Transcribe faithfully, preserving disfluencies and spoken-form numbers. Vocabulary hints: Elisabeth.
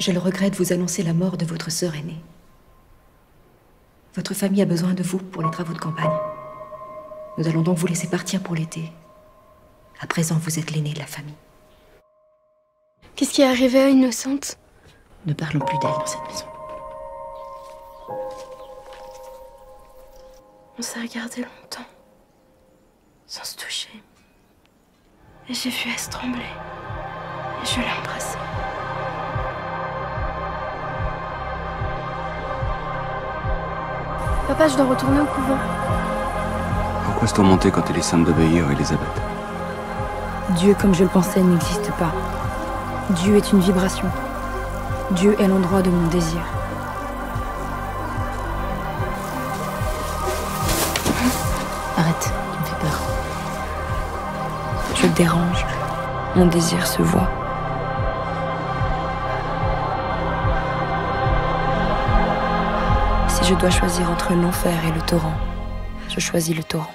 Je le regrette, vous annoncer la mort de votre sœur aînée. Votre famille a besoin de vous pour les travaux de campagne. Nous allons donc vous laisser partir pour l'été. À présent, vous êtes l'aînée de la famille. Qu'est-ce qui est arrivé à Innocente? Ne parlons plus d'elle dans cette maison. On s'est regardé longtemps, sans se toucher. Et j'ai vu elle trembler. Et je l'ai embrassée. Papa, je dois retourner au couvent. Pourquoi se tourmenter quand elle est sainte d'obéir, Elisabeth? Dieu, comme je le pensais, n'existe pas. Dieu est une vibration. Dieu est l'endroit de mon désir. Arrête, tu me fais peur. Je te dérange. Mon désir se voit. Si je dois choisir entre l'enfer et le torrent, je choisis le torrent.